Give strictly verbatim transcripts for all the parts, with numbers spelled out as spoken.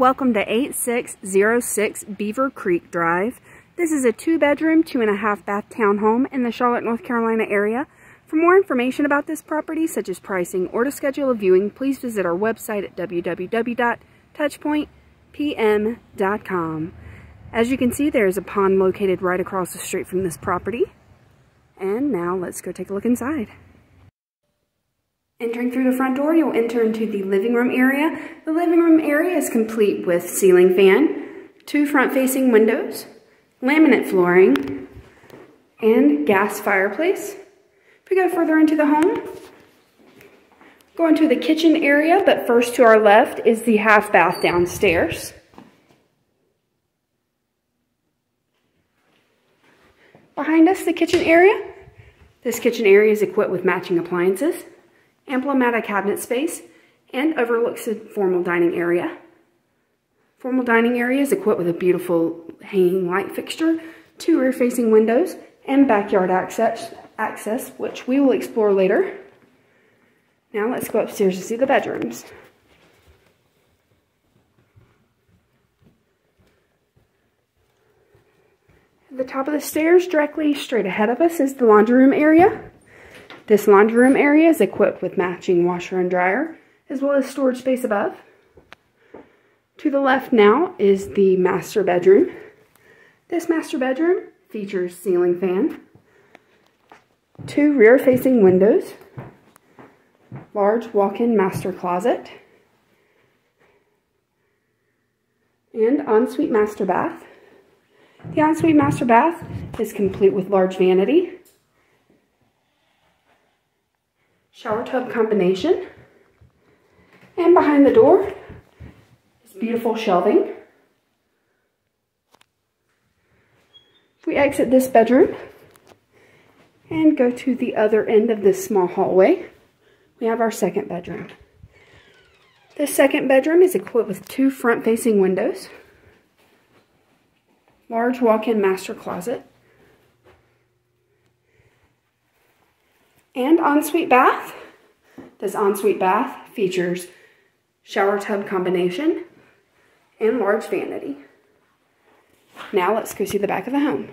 welcome to eight six zero six Beaver Creek Drive. This is a two-bedroom, two-and-a-half-bath townhome in the Charlotte, North Carolina area. For more information about this property, such as pricing or to schedule a viewing, please visit our website at w w w dot touchpoint p m dot com. As you can see, there is a pond located right across the street from this property. And now let's go take a look inside. Entering through the front door, you'll enter into the living room area. The living room area is complete with ceiling fan, two front-facing windows, laminate flooring, and gas fireplace. If we go further into the home, go into the kitchen area, but first to our left is the half bath downstairs. Behind us, the kitchen area. This kitchen area is equipped with matching appliances, ample amount of cabinet space, and overlooks the formal dining area. Formal dining area is equipped with a beautiful hanging light fixture, two rear-facing windows, and backyard access, access, which we will explore later. Now let's go upstairs to see the bedrooms. At the top of the stairs, directly straight ahead of us, is the laundry room area. This laundry room area is equipped with matching washer and dryer, as well as storage space above. To the left now is the master bedroom. This master bedroom features ceiling fan, two rear-facing windows, large walk-in master closet, and ensuite master bath. The ensuite master bath is complete with large vanity, shower tub combination, and behind the door is beautiful shelving. If we exit this bedroom and go to the other end of this small hallway, we have our second bedroom. This second bedroom is equipped with two front-facing windows, large walk-in master closet, and ensuite bath. This ensuite bath features shower tub combination and large vanity. Now let's go see the back of the home.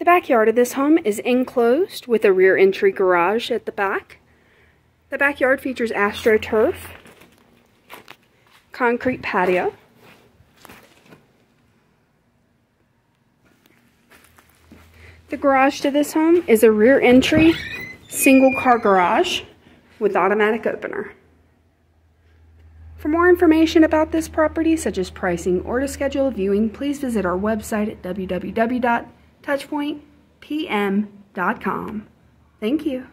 The backyard of this home is enclosed with a rear entry garage at the back. The backyard features AstroTurf, concrete patio, the garage to this home is a rear entry single car garage with automatic opener. For more information about this property, such as pricing or to schedule a viewing, please visit our website at w w w dot touchpoint p m dot com. Thank you.